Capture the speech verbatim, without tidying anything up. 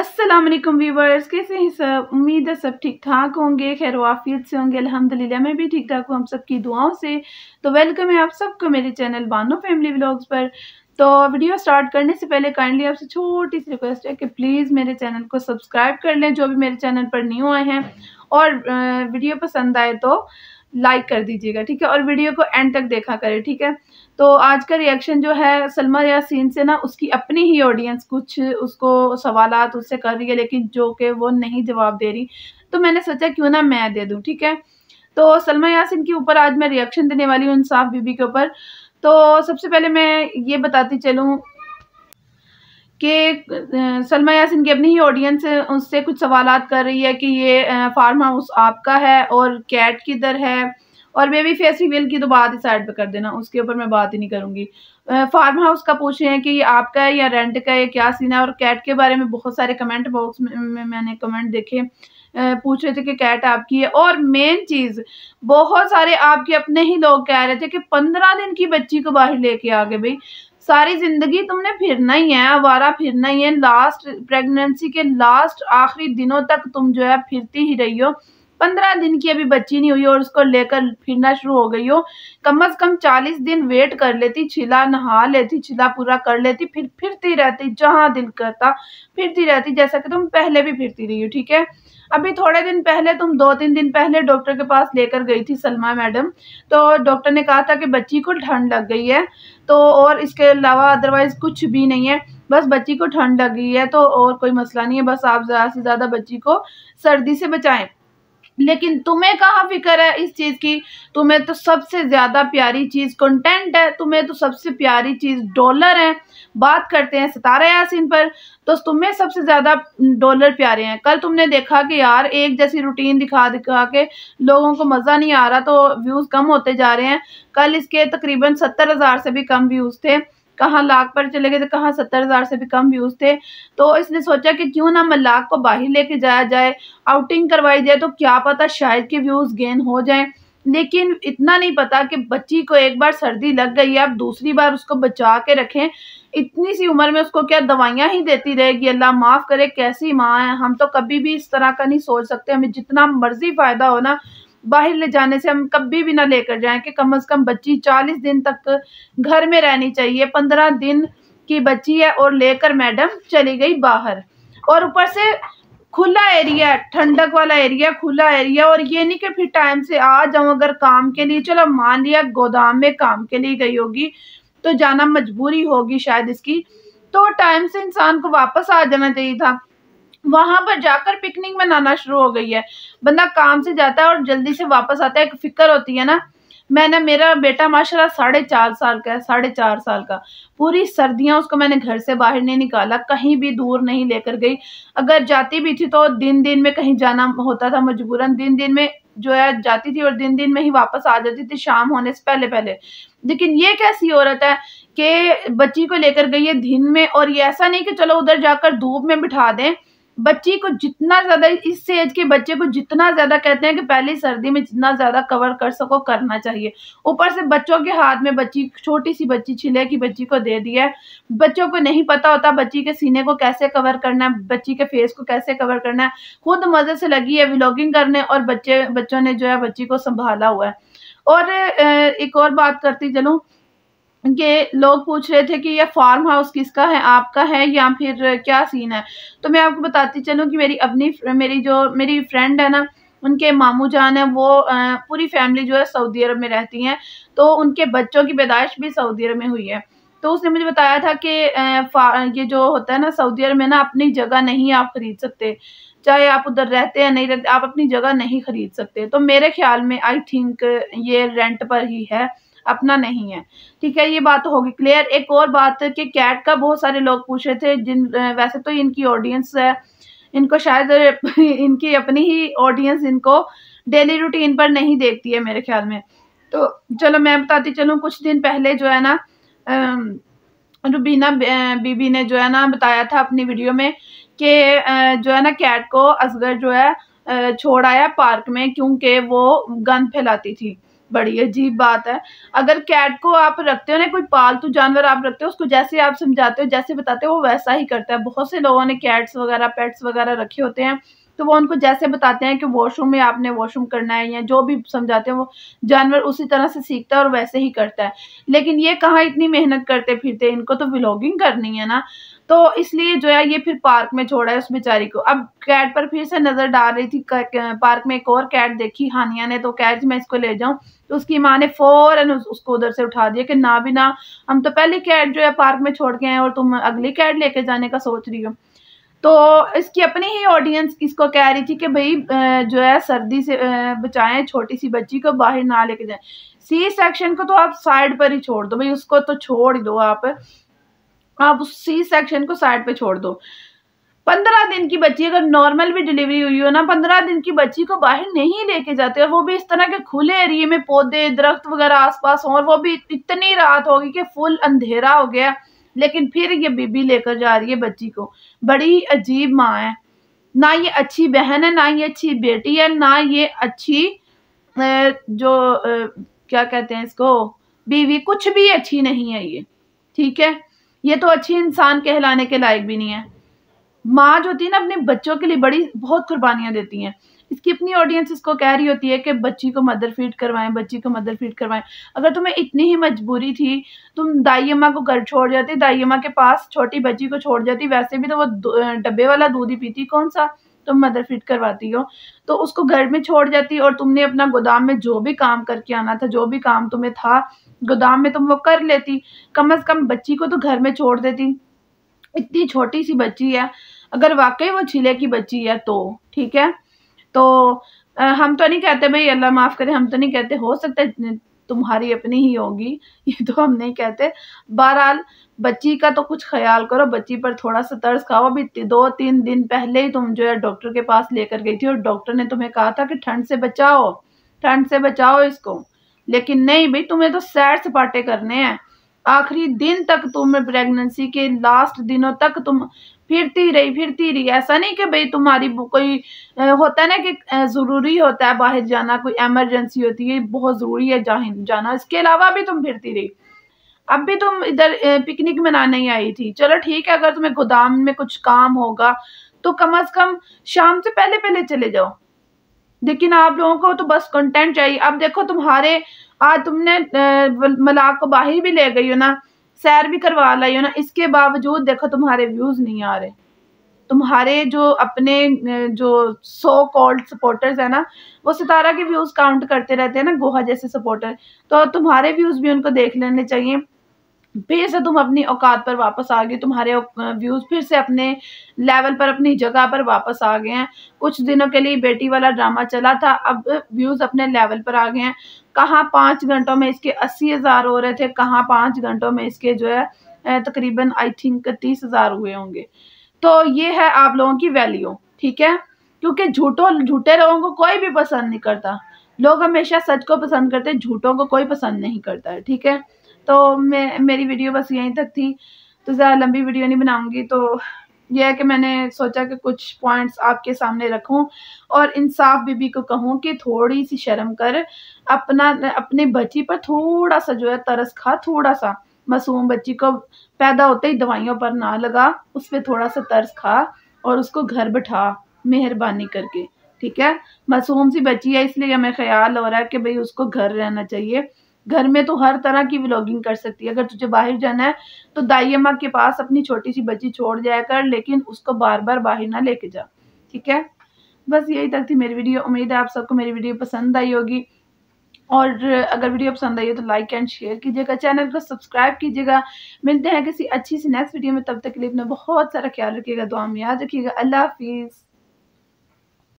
अस्सलाम वालेकुम व्यूवर्स, कैसे हैं सब। उम्मीद है सब ठीक ठाक होंगे, खैर वाफियत से होंगे। अल्हम्दुलिल्लाह मैं भी ठीक ठाक हूँ, हम सब की दुआओं से। तो वेलकम है आप सबको मेरे चैनल बानो फैमिली व्लॉग्स पर। तो वीडियो स्टार्ट करने से पहले काइंडली आपसे छोटी सी रिक्वेस्ट है कि प्लीज़ मेरे चैनल को सब्सक्राइब कर लें जो भी मेरे चैनल पर न्यू आए हैं, और वीडियो पसंद आए तो लाइक कर दीजिएगा, ठीक है। और वीडियो को एंड तक देखा करें, ठीक है। तो आज का रिएक्शन जो है सलमा यासीन से ना, उसकी अपनी ही ऑडियंस कुछ उसको सवालात उससे कर रही है, लेकिन जो कि वो नहीं जवाब दे रही, तो मैंने सोचा क्यों ना मैं दे दूं, ठीक है। तो सलमा यासीन के ऊपर आज मैं रिएक्शन देने वाली हूँ, इंसाफ बीबी के ऊपर। तो सबसे पहले मैं ये बताती चलूँ कि सलमा यासीन की अपनी ही ऑडियंस उससे कुछ सवालात कर रही है कि ये फार्म हाउस आपका है और कैट किधर है, और बेबी फेस रिवील की तो बात ही साइड पे कर देना, उसके ऊपर मैं बात ही नहीं करूँगी। फार्म हाउस का पूछ रहे हैं कि ये आपका है या रेंट का है, क्या सीन है। और कैट के बारे में बहुत सारे कमेंट बॉक्स में, में मैंने कमेंट देखे, पूछ रहे थे कि कैट आपकी है। और मेन चीज़, बहुत सारे आपके अपने ही लोग कह रहे थे कि पंद्रह दिन की बच्ची को बाहर लेके आ गए। भाई सारी ज़िंदगी तुमने फिरना ही है, आवारा फिरना ही है। लास्ट प्रेगनेंसी के लास्ट आखिरी दिनों तक तुम जो है फिरती ही रही हो। पंद्रह दिन की अभी बच्ची नहीं हुई और उसको लेकर फिरना शुरू हो गई हो। कम अज़ कम चालीस दिन वेट कर लेती, छिला नहा लेती, छिला पूरा कर लेती, फिर फिरती रहती, जहाँ दिल करता फिरती रहती, जैसा कि तुम पहले भी फिरती रही हो, ठीक है। अभी थोड़े दिन पहले, तुम दो तीन दिन पहले डॉक्टर के पास लेकर गई थी सलमा मैडम, तो डॉक्टर ने कहा था कि बच्ची को ठंड लग गई है, तो और इसके अलावा अदरवाइज़ कुछ भी नहीं है, बस बच्ची को ठंड लग गई है, तो और कोई मसला नहीं है, बस आप ज़्यादा से ज़्यादा बच्ची को सर्दी से बचाएं। लेकिन तुम्हें कहाँ फिक्र है इस चीज़ की। तुम्हें तो सबसे ज़्यादा प्यारी चीज़ कंटेंट है, तुम्हें तो सबसे प्यारी चीज़ डॉलर है। बात करते हैं सितारा यासीन पर, तो तुम्हें सबसे ज़्यादा डॉलर प्यारे हैं। कल तुमने देखा कि यार एक जैसी रूटीन दिखा दिखा के लोगों को मज़ा नहीं आ रहा, तो व्यूज़ कम होते जा रहे हैं। कल इसके तकरीबन सत्तर हज़ार से भी कम व्यूज़ थे, कहाँ लाख पर चले गए तो कहाँ सत्तर हज़ार से भी कम व्यूज़ थे। तो इसने सोचा कि क्यों ना मलाक को बाहर लेके जाया जाए, आउटिंग करवाई जाए, तो क्या पता शायद के व्यूज़ गेन हो जाएं। लेकिन इतना नहीं पता कि बच्ची को एक बार सर्दी लग गई है, आप दूसरी बार उसको बचा के रखें। इतनी सी उम्र में उसको क्या दवाइयाँ ही देती रहेगी। अल्लाह माफ़ करे, कैसी माँ है। हम तो कभी भी इस तरह का नहीं सोच सकते, हमें जितना मर्जी फ़ायदा हो ना, बाहर ले जाने से हम कभी भी ना लेकर जाएं कि कम से कम बच्ची चालीस दिन तक घर में रहनी चाहिए। पंद्रह दिन की बच्ची है और लेकर मैडम चली गई बाहर, और ऊपर से खुला एरिया, ठंडक वाला एरिया, खुला एरिया। और ये नहीं कि फिर टाइम से आ जाऊं अगर काम के लिए। चलो मान लिया गोदाम में काम के लिए गई होगी तो जाना मजबूरी होगी शायद इसकी, तो टाइम से इंसान को वापस आ जाना चाहिए था। वहाँ पर जाकर पिकनिक मनाना शुरू हो गई है। बंदा काम से जाता है और जल्दी से वापस आता है, एक फिक्र होती है ना। मैंने, मेरा बेटा माशाल्लाह साढ़े चार साल का है, साढ़े चार साल का, पूरी सर्दियाँ उसको मैंने घर से बाहर नहीं निकाला, कहीं भी दूर नहीं लेकर गई। अगर जाती भी थी तो दिन दिन में कहीं जाना होता था मजबूरन, दिन दिन में जो है जाती थी और दिन दिन में ही वापस आ जाती थी शाम होने से पहले पहले। लेकिन ये कैसी औरत है कि बच्ची को लेकर गई है दिन में, और ये ऐसा नहीं कि चलो उधर जाकर धूप में बिठा दें बच्ची को। जितना ज़्यादा इस एज के बच्चे को जितना ज़्यादा कहते हैं कि पहले सर्दी में जितना ज़्यादा कवर कर सको करना चाहिए। ऊपर से बच्चों के हाथ में बच्ची, छोटी सी बच्ची, छिले की बच्ची को दे दिया है। बच्चों को नहीं पता होता बच्ची के सीने को कैसे कवर करना है, बच्ची के फेस को कैसे कवर करना है। खुद मज़े से लगी है व्लॉगिंग करने, और बच्चे बच्चों ने जो है बच्ची को संभाला हुआ है। और एक और बात करती चलूँ कि लोग पूछ रहे थे कि यह फार्म हाउस किसका है, आपका है या फिर क्या सीन है। तो मैं आपको बताती चलूँ कि मेरी अपनी मेरी जो मेरी फ्रेंड है ना, उनके मामू जान है, वो पूरी फैमिली जो है सऊदी अरब में रहती हैं, तो उनके बच्चों की पैदाइश भी सऊदी अरब में हुई है। तो उसने मुझे बताया था कि ये जो होता है ना सऊदी अरब में ना, अपनी जगह नहीं आप ख़रीद सकते, चाहे आप उधर रहते या नहीं रहते, आप अपनी जगह नहीं ख़रीद सकते। तो मेरे ख्याल में आई थिंक ये रेंट पर ही है, अपना नहीं है, ठीक है। ये बात होगी क्लियर। एक और बात कि कैट का बहुत सारे लोग पूछ रहे थे, जिन वैसे तो इनकी ऑडियंस है, इनको शायद इनकी अपनी ही ऑडियंस इनको डेली रूटीन पर नहीं देखती है मेरे ख्याल में। तो चलो मैं बताती चलूँ, कुछ दिन पहले जो है ना रुबीना बीबी ने जो है ना बताया था अपनी वीडियो में कि जो है ना कैट को असगर जो है छोड़ आया पार्क में, क्योंकि वो गंद फैलाती थी। बड़ी अजीब बात है। अगर कैट को आप रखते हो ना, कोई पालतू जानवर आप रखते हो, उसको जैसे आप समझाते हो, जैसे बताते हो, वो वैसा ही करता है। बहुत से लोगों ने कैट्स वगैरह पेट्स वगैरह रखे होते हैं, तो वो उनको जैसे बताते हैं कि वॉशरूम में आपने वॉशरूम करना है या जो भी समझाते हैं, वो जानवर उसी तरह से सीखता है और वैसे ही करता है। लेकिन ये कहाँ इतनी मेहनत करते फिरते, इनको तो व्लॉगिंग करनी है ना, तो इसलिए जो है ये फिर पार्क में छोड़ा है उस बेचारी को। अब कैट पर फिर से नज़र डाल रही थी, पार्क में एक और कैट देखी हानिया ने, तो कैट मैं इसको ले जाऊँ, तो उसकी माँ ने फ़ौरन उसको उधर से उठा दिया कि ना भी ना, हम तो पहले कैट जो है पार्क में छोड़ के आए और तुम अगली कैट लेके जाने का सोच रही हो। तो इसकी अपनी ही ऑडियंस इसको कह रही थी कि भाई जो है सर्दी से बचाएं, छोटी सी बच्ची को बाहर ना लेके जाएं। सी सेक्शन को तो आप साइड पर ही छोड़ दो भाई, उसको तो छोड़ दो आप आप उस सी सेक्शन को साइड पे छोड़ दो। पंद्रह दिन की बच्ची, अगर नॉर्मल भी डिलीवरी हुई हो ना, पंद्रह दिन की बच्ची को बाहर नहीं लेके जाते, और वो भी इस तरह के खुले एरिए में, पौधे दरख्त वगैरह आसपास हो, और वो भी इतनी रात होगी कि फुल अंधेरा हो गया, लेकिन फिर ये बीबी लेकर जा रही है बच्ची को। बड़ी अजीब माँ है ना, ये अच्छी बहन है, ना ये अच्छी बेटी है, ना ये अच्छी जो क्या कहते हैं इसको बीवी, कुछ भी अच्छी नहीं है ये, ठीक है। ये तो अच्छी इंसान कहलाने के लायक भी नहीं है। माँ जो होती है ना, अपने बच्चों के लिए बड़ी बहुत कुर्बानियाँ देती हैं। इसकी अपनी ऑडियंस इसको कह रही होती है कि बच्ची को मदर फीड करवाएं, बच्ची को मदर फीड करवाएं। अगर तुम्हें इतनी ही मजबूरी थी, तुम दाई अम्मा को घर छोड़ जाती, दाई अम्मा के पास छोटी बच्ची को छोड़ जाती, वैसे भी तो वो डब्बे वाला दूध ही पीती, कौन सा तुम मदर फीड करवाती हो, तो उसको घर में छोड़ जाती, और तुमने अपना गोदाम में जो भी काम करके आना था, जो भी काम तुम्हें था गोदाम में, तुम वो कर लेती, कम अज़ कम बच्ची को तो घर में छोड़ देती। इतनी छोटी सी बच्ची है, अगर वाकई वो छिले की बच्ची है तो ठीक है। तो आ, हम तो नहीं कहते भाई, अल्लाह माफ़ करे, हम तो नहीं कहते, हो सकता है तुम्हारी अपनी ही होगी, ये तो हम नहीं कहते। बहरहाल बच्ची का तो कुछ ख्याल करो, बच्ची पर थोड़ा सा तर्स खाओ। अभी दो तीन दिन पहले ही तुम जो है डॉक्टर के पास लेकर गई थी, और डॉक्टर ने तुम्हें कहा था कि ठंड से बचाओ, ठंड से बचाओ इसको, लेकिन नहीं भाई, तुम्हें तो सैर सपाटे करने हैं। आखिरी दिन तक तुम, प्रेगनेंसी के लास्ट दिनों तक तुम फिरती रही फिरती रही। ऐसा नहीं कि भाई तुम्हारी कोई होता है ना कि ज़रूरी होता है बाहर जाना, कोई इमरजेंसी होती है, बहुत ज़रूरी है जाना, इसके अलावा भी तुम फिरती रही। अब भी तुम इधर पिकनिक मनाने ही आई थी, चलो ठीक है, अगर तुम्हें गोदाम में कुछ काम होगा तो कम अज़ कम शाम से पहले पहले चले जाओ, लेकिन आप लोगों को तो बस कंटेंट चाहिए। अब देखो तुम्हारे, आज तुमने मलाक को बाहर भी ले गई हो ना, सैर भी करवा लाई हो ना, इसके बावजूद देखो तुम्हारे व्यूज़ नहीं आ रहे। तुम्हारे जो अपने जो सो कॉल्ड सपोर्टर्स है ना, वो सितारा के व्यूज़ काउंट करते रहते हैं ना, गोहा जैसे सपोर्टर, तो तुम्हारे व्यूज़ भी उनको देख लेने चाहिए। फिर से तुम अपनी औकात पर वापस आ गए, तुम्हारे व्यूज़ फिर से अपने लेवल पर, अपनी जगह पर वापस आ गए हैं। कुछ दिनों के लिए बेटी वाला ड्रामा चला था, अब व्यूज़ अपने लेवल पर आ गए हैं। कहाँ पाँच घंटों में इसके अस्सी हज़ार हो रहे थे, कहाँ पाँच घंटों में इसके जो है तकरीबन आई थिंक तीस हज़ार हुए होंगे। तो ये है आप लोगों की वैल्यू, ठीक है, क्योंकि झूठों झूठे लोगों को कोई भी पसंद नहीं करता, लोग हमेशा सच को पसंद करते हैं, झूठों को कोई पसंद नहीं करता है, ठीक है। तो मैं मेरी वीडियो बस यहीं तक थी, तो ज़्यादा लंबी वीडियो नहीं बनाऊंगी। तो यह है कि मैंने सोचा कि कुछ पॉइंट्स आपके सामने रखूं, और इंसाफ बीबी को कहूं कि थोड़ी सी शर्म कर, अपना अपने बच्ची पर थोड़ा सा जो है तरस खा, थोड़ा सा मासूम बच्ची को पैदा होते ही दवाइयों पर ना लगा, उस पर थोड़ा सा तरस खा और उसको घर बैठा मेहरबानी करके, ठीक है। मासूम सी बच्ची है, इसलिए हमें ख्याल हो रहा है कि भाई उसको घर रहना चाहिए। घर में तो हर तरह की व्लॉगिंग कर सकती है। अगर तुझे बाहर जाना है तो दाई अम्मा के पास अपनी छोटी सी बच्ची छोड़ जाया कर, लेकिन उसको बार बार बाहर ना लेके जा, ठीक है। बस यही तक थी मेरी वीडियो, उम्मीद है आप सबको मेरी वीडियो पसंद आई होगी, और अगर वीडियो पसंद आई हो तो लाइक एंड शेयर कीजिएगा, चैनल को सब्सक्राइब कीजिएगा। मिलते हैं किसी अच्छी सी नेक्स्ट वीडियो में, तब तक के लिए अपना बहुत सारा ख्याल रखिएगा, दुआ में याद रखिएगा। अल्लाह हाफिज़।